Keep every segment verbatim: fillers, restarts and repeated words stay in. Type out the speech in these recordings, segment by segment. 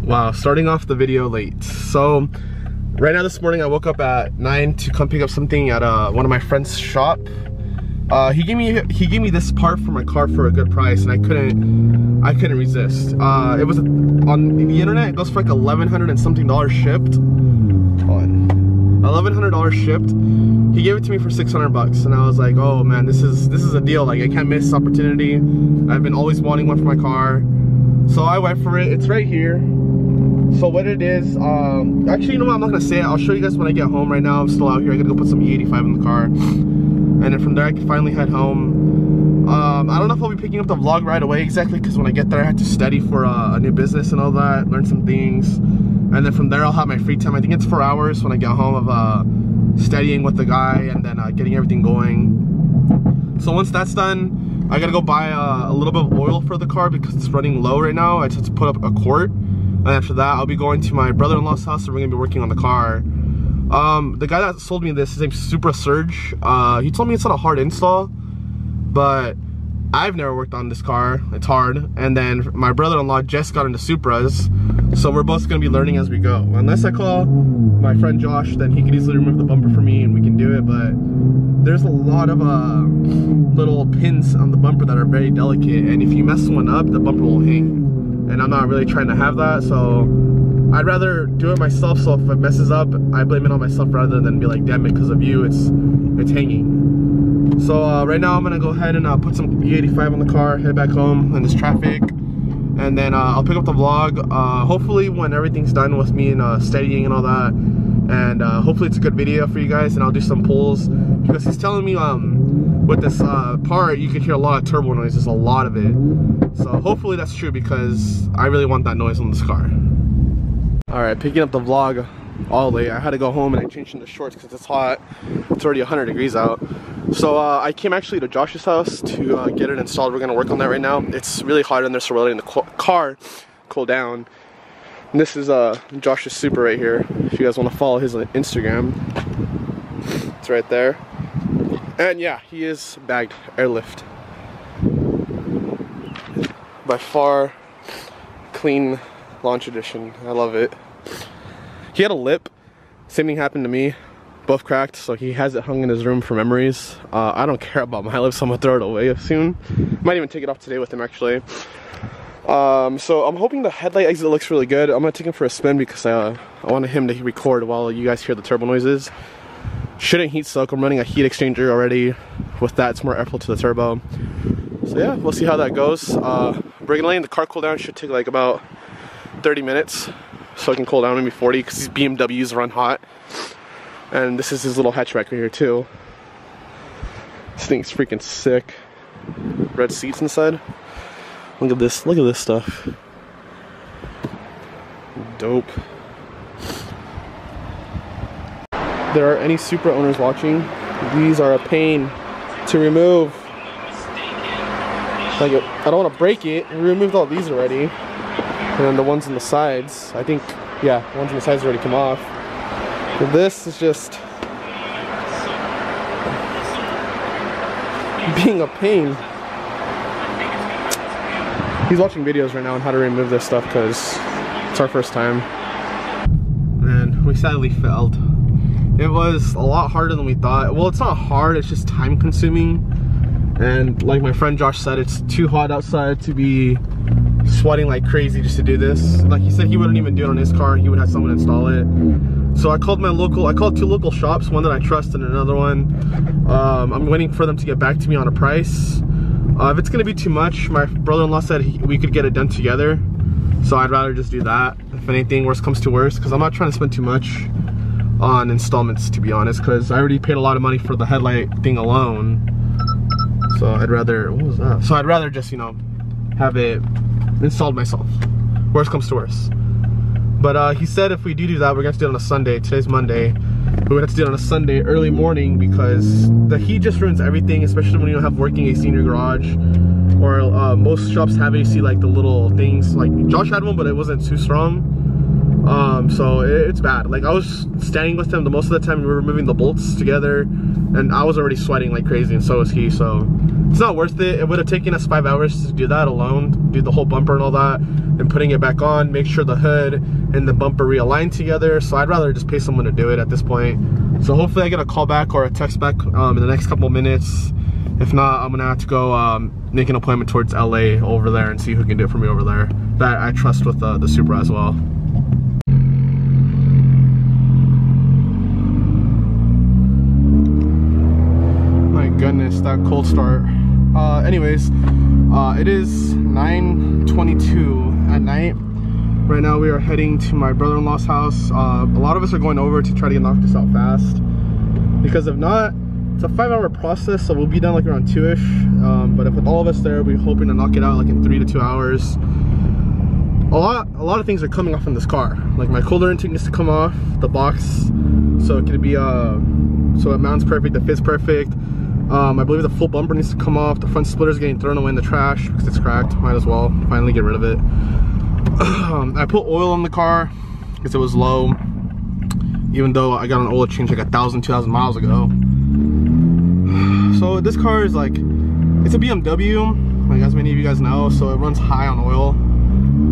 Wow, starting off the video late. So right now this morning I woke up at nine to come pick up something at uh, one of my friend's shop. Uh, he gave me he gave me this part for my car for a good price, and I couldn't I couldn't resist. Uh, it was on the internet. It goes for like eleven hundred and something dollars shipped. On eleven hundred dollars shipped. He gave it to me for six hundred bucks, and I was like, oh man, this is this is a deal. Like I can't miss this opportunity. I've been always wanting one for my car, so I went for it. It's right here. So what it is, um, actually, you know what? I'm not gonna say it. I'll show you guys when I get home. Right now, I'm still out here. I gotta go put some E eighty-five in the car. And then from there I can finally head home. Um, I don't know if I'll be picking up the vlog right away exactly, because when I get there I have to study for uh, a new business and all that, learn some things. And then from there I'll have my free time. I think it's four hours when I get home of uh, studying with the guy and then uh, getting everything going. So once that's done, I gotta go buy uh, a little bit of oil for the car because it's running low right now. I just have to put up a quart. And after that I'll be going to my brother-in-law's house and we're gonna be working on the car. Um, the guy that sold me this, his name's Supra Surge. Uh, he told me it's not a hard install, but I've never worked on this car. It's hard. And then my brother-in-law just got into Supras, so we're both gonna be learning as we go. Unless I call my friend Josh, then he can easily remove the bumper for me and we can do it. But there's a lot of uh, little pins on the bumper that are very delicate, and if you mess one up, the bumper will hang. And I'm not really trying to have that, so I'd rather do it myself, so if it messes up, I blame it on myself rather than be like, damn it, because of you, it's it's hanging. So uh, right now I'm gonna go ahead and uh, put some E eighty-five on the car, head back home in this traffic, and then uh, I'll pick up the vlog, uh, hopefully when everything's done with me and uh, studying and all that, and uh, hopefully it's a good video for you guys, and I'll do some pulls, because he's telling me um, with this uh, part, you can hear a lot of turbo noise, just a lot of it. So hopefully that's true, because I really want that noise on this car. Alright, picking up the vlog all late. I had to go home and I changed into shorts because it's hot. It's already one hundred degrees out. So uh, I came actually to Josh's house to uh, get it installed. We're going to work on that right now. It's really hot in there, so we're letting the car cool down. And this is uh, Josh's Supra right here. If you guys want to follow his Instagram, it's right there. And yeah, he is bagged Airlift. By far, clean launch edition. I love it. He had a lip. Same thing happened to me. Both cracked, so he has it hung in his room for memories. Uh, I don't care about my lips, so I'm gonna throw it away soon. Might even take it off today with him, actually. Um, so I'm hoping the headlight exit looks really good. I'm gonna take him for a spin because uh, I wanted him to record while you guys hear the turbo noises. Shouldn't heat soak. I'm running a heat exchanger already. With that, it's more airflow to the turbo. So yeah, we'll see how that goes. Uh, we're gonna let the car cool down. Should take like about thirty minutes, so I can cool down, maybe forty, because these B M Ws run hot. And this is his little hatchback right here too. This thing's freaking sick. Red seats inside. Look at this, look at this stuff. Dope. If there are any Supra owners watching, these are a pain to remove. Like, I don't want to break it. We removed all these already. And then the ones on the sides, I think, yeah, the ones on the sides already come off. But this is just being a pain. He's watching videos right now on how to remove this stuff because it's our first time. And we sadly failed. It was a lot harder than we thought. Well, it's not hard, it's just time consuming. And like my friend Josh said, it's too hot outside to be sweating like crazy just to do this. Like he said, he wouldn't even do it on his car. He would have someone install it. So I called my local, I called two local shops, one that I trust and another one. Um, I'm waiting for them to get back to me on a price. Uh, if it's gonna be too much, my brother-in-law said he, we could get it done together. So I'd rather just do that. If anything, worse comes to worse, because I'm not trying to spend too much on installments, to be honest, because I already paid a lot of money for the headlight thing alone. So I'd rather, what was that? So I'd rather just, you know, have it installed myself. Worst comes to worst. But uh, he said if we do do that, we're gonna have to do it on a Sunday. Today's Monday. We would have to do it on a Sunday early morning because the heat just ruins everything, especially when you don't have working A C in your garage. Or uh, most shops have A C, like the little things. Like Josh had one, but it wasn't too strong. Um, so it's bad. Like, I was standing with him the most of the time. We were moving the bolts together, and I was already sweating like crazy, and so was he. So it's not worth it. It would have taken us five hours to do that alone, do the whole bumper and all that, and putting it back on, make sure the hood and the bumper realign together. So I'd rather just pay someone to do it at this point. So hopefully I get a call back or a text back um, in the next couple minutes. If not, I'm gonna have to go um, make an appointment towards L A over there and see who can do it for me over there. That I trust with uh, the Supra as well. Goodness, that cold start. Uh, anyways, uh, it is nine twenty-two at night. Right now we are heading to my brother-in-law's house. Uh, a lot of us are going over to try to knock this out fast, because if not, it's a five-hour process, so we'll be done like around two-ish. Um, but if with all of us there, we're hoping to knock it out like in three to two hours. A lot, a lot of things are coming off in this car. Like my cooler intake needs to come off the box, so it could be uh, so it mounts perfect, it fits perfect. Um, I believe the full bumper needs to come off. The front splitter is getting thrown away in the trash because it's cracked. Might as well finally get rid of it. um, I put oil on the car because it was low, even though I got an oil change like a thousand, two thousand miles ago. So this car is like, it's a B M W, like as many of you guys know, so it runs high on oil.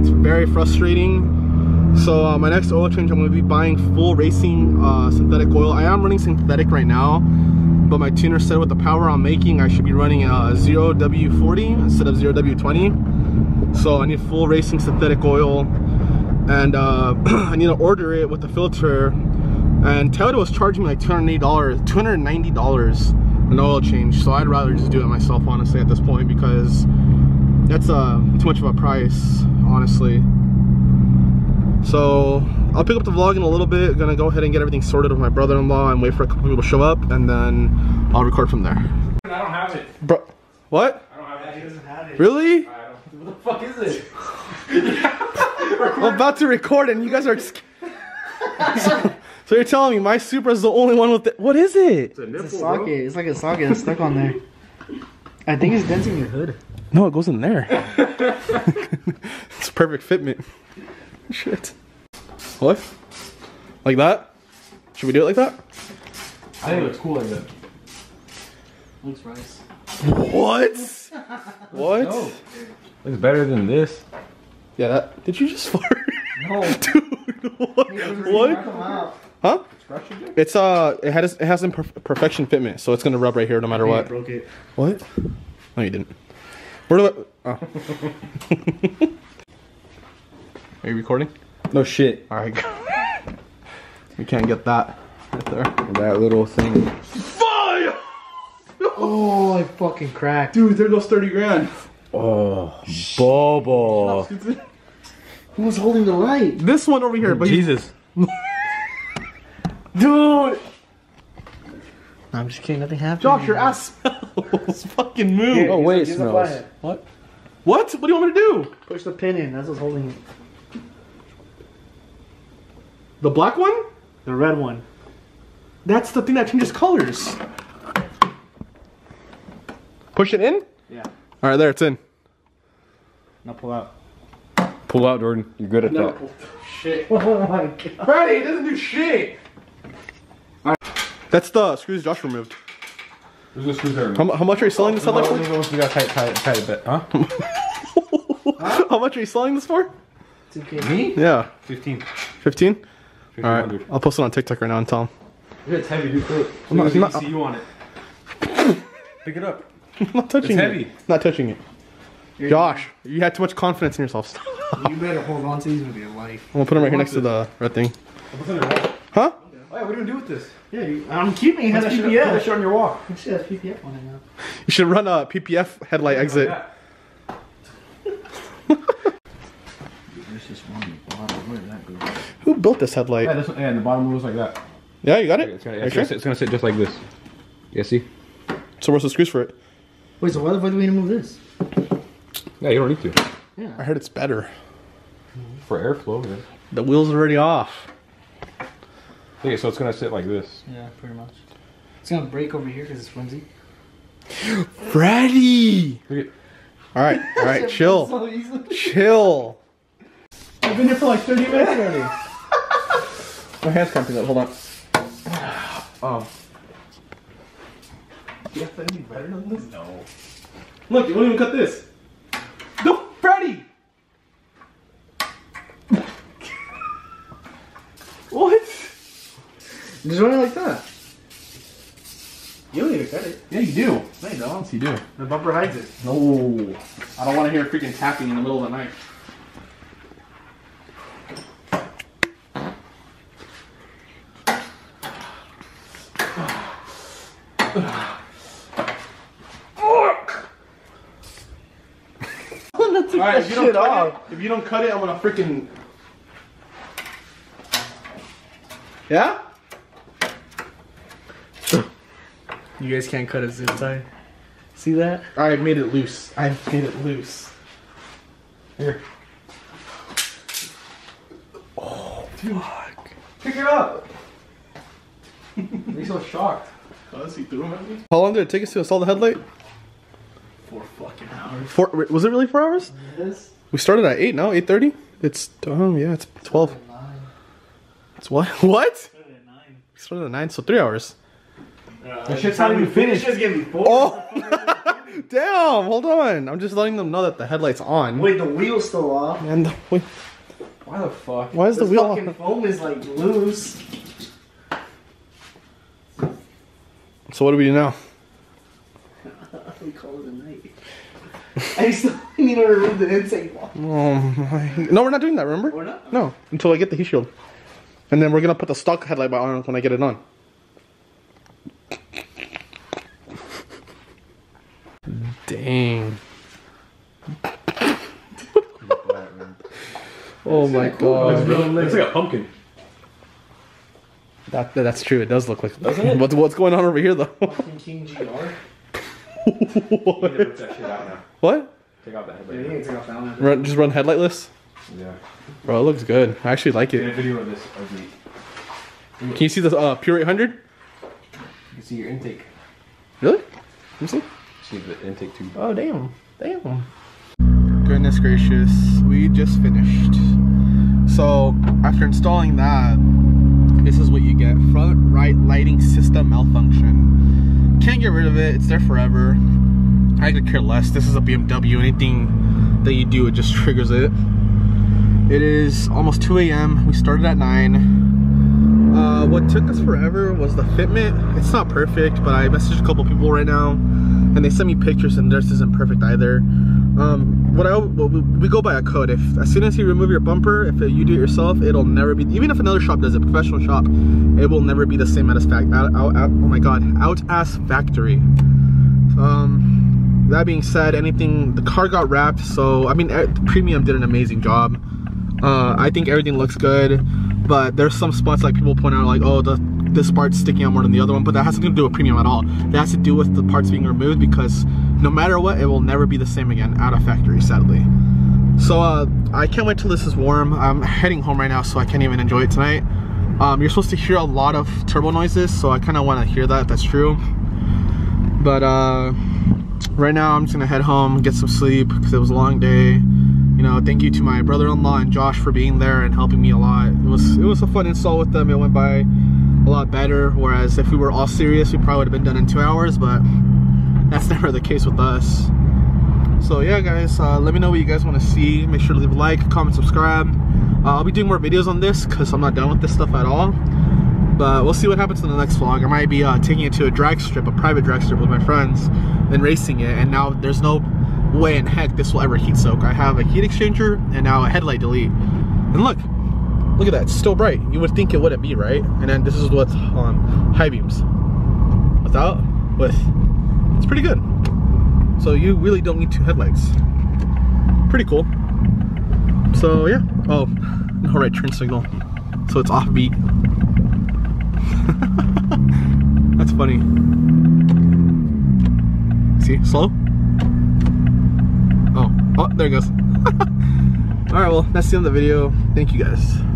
It's very frustrating. So uh, my next oil change, I'm going to be buying full racing uh, synthetic oil. I am running synthetic right now, but my tuner said with the power I'm making, I should be running a zero W forty instead of zero W twenty. So I need full racing synthetic oil, and uh, I need to order it with the filter. And Toyota was charging me like two hundred eighty dollars, two hundred ninety dollars an oil change. So I'd rather just do it myself, honestly, at this point, because that's uh, too much of a price, honestly. So I'll pick up the vlog in a little bit. I'm gonna go ahead and get everything sorted with my brother-in-law and wait for a couple people to show up, and then I'll record from there. I don't have it. Bro, what? I don't have it. He doesn't have it. Really? I don't. What the fuck is it? I'm about to record and you guys are. So, so you're telling me my Supra is the only one with the, what is it? It's a, nipple, it's a socket. Bro. It's like a socket that's stuck on there. I think it's denting your hood. No, it goes in there. It's a perfect fitment. Shit. What? Like that? Should we do it like that? I think it looks cool like that. Looks nice. What? What? No. Looks better than this. Yeah, that. Did you just fart? No. Dude, what? Hey, what? Huh? It's uh, it had it has imperfection fitment, so it's gonna rub right here no matter what. I broke it. What? No, you didn't. Where do I? Oh. Are you recording? No shit. Alright. We can't get that right there. That little thing. Fire! Oh, I fucking cracked. Dude, there goes thirty grand. Oh, Bobo. Who was holding the light? This one over here. Oh, but Jesus. Dude. I'm just kidding. Nothing happened. Josh, your ass smells. Fucking move. Here, oh, wait, it smells. What? What? What do you want me to do? Push the pin in. That's what's holding it. The black one? The red one. That's the thing that changes colors. Push it in? Yeah. Alright, there, it's in. Now pull out. Pull out, Jordan. You're good at no, that. Pull. Shit. Oh my god. Brady, it doesn't do shit! All right. That's the screws Josh removed. There's no screws there. How, how much are you selling this oh, for? We got tight, tight, tight a bit. Huh? Huh? How much are you selling this for? two K. Me? Yeah. fifteen. fifteen? Alright, I'll post it on TikTok right now and tell him. It's heavy, dude. Put it. I'm not, I'm not, see you on it. Pick it up. I'm not touching it's it. It's heavy. Not touching it. You're Josh, doing. You had too much confidence in yourself. Stop. You better hold on to these with your life. I'm gonna put them right here next it? to the red thing. Huh? Yeah. Oh, yeah, what are you gonna do with this? Yeah, you, I'm keeping it. It has P P F. Put that shit on your walk. It has P P F on it now. You should run a P P F headlight yeah, exit. Like there's just one in the bottom. Where did that go? Who built this headlight? Yeah, this one, yeah, and the bottom goes like that. Yeah, you got it? It's gonna, yeah, it's, sure? gonna sit, it's gonna sit just like this. Yeah, see? So where's the screws for it? Wait, so why the fuck do we need to move this? Yeah, you don't need to. Yeah. I heard it's better. For airflow, man. The wheel's already off. Okay, so it's gonna sit like this. Yeah, pretty much. It's gonna break over here because it's flimsy. Freddy! Alright, alright, chill. So chill. I've been here for like thirty minutes already. My hand's cramping up, hold on. Oh. Do you have to be better than this? No. Look, you won't even cut this. Go, Freddy! What? Just run it like that. You don't even cut it. Yeah, you do. No, you don't. You do. The bumper hides it. No. I don't want to hear freaking tapping in the middle of the night. Alright, if you don't cut it, if you don't cut it, I'm gonna freaking. Yeah? You guys can't cut it zip tie. See that? I made it loose. I made it loose. Here. Oh, fuck. Pick it up. You're so shocked. How long did it take us to install the headlight? Four fucking hours. Four, was it really four hours? Yes. We started at eight now, eight thirty? It's, um, yeah, it's twelve. It's, it's what? What? Started at nine. We started at nine, so three hours. Uh, that shit's not even finished. It's gonna be four. Oh! Damn, hold on. I'm just letting them know that the headlight's on. Wait, the wheel's still off. And the wheel. Why the fuck? Why is this the wheel fucking off? Foam is like loose. So what do we do now? We call it a night. I still need to remove the insane wall. Oh my. No, we're not doing that, remember? We're not? No, until I get the heat shield. And then we're gonna put the stock headlight back on when I get it on. Dang. Oh my cool. God. It's, really it's like a pumpkin. That, that's true, it does look like it? What's, what's going on over here though? King G R? What? You need to put that shit out now. What? Take off the headlight. Yeah, you take off the headlight. Run, just run headlightless? Yeah. Bro, it looks good. I actually like it. Get a video of this ugly. Can you see this uh, Pure eight hundred? You can see your intake. Really? Let me see. See the intake tube. Oh, damn. Damn. Goodness gracious. We just finished. So, after installing that, this is what you get. Front right lighting system malfunction. Can't get rid of it, it's there forever. I could care less. This is a B M W, anything that you do, it just triggers it. It is almost two A M, we started at nine. Uh, what took us forever was the fitment. It's not perfect, but I messaged a couple people right now, and they sent me pictures and theirs isn't perfect either. Um, what I, well, we go by a code. If as soon as you remove your bumper, if you do it yourself, it'll never be, even if another shop does it, professional shop, it will never be the same as fact, out, out, out, oh my god, out ass factory. Um, that being said, anything, the car got wrapped, so, I mean, Premium did an amazing job. Uh, I think everything looks good, but there's some spots like people point out like, oh, the, this part's sticking out more than the other one, but that has nothing to do with Premium at all. That has to do with the parts being removed because no matter what, it will never be the same again out of factory, sadly. So uh, I can't wait till this is warm. I'm heading home right now, so I can't even enjoy it tonight. Um, you're supposed to hear a lot of turbo noises, so I kind of want to hear that, if that's true. But uh, right now I'm just gonna head home, get some sleep, because it was a long day. You know, thank you to my brother-in-law and Josh for being there and helping me a lot. It was it was a fun install with them. It went by a lot better. Whereas if we were all serious, we probably would have been done in two hours. But that's never the case with us. So yeah, guys, uh, let me know what you guys want to see. Make sure to leave a like, comment, subscribe. Uh, I'll be doing more videos on this because I'm not done with this stuff at all. But we'll see what happens in the next vlog. I might be uh, taking it to a drag strip, a private drag strip with my friends, and racing it. And now there's no way in heck this will ever heat soak. I have a heat exchanger and now a headlight delete. And look, look at that, it's still bright. You would think it wouldn't be, right? And then this is what's on high beams. Without, with, it's pretty good. So you really don't need two headlights. Pretty cool. So yeah, oh, all right, turn signal. So it's offbeat. That's funny. See, slow. Oh, there it goes. Alright, well, that's the end of the video. Thank you guys.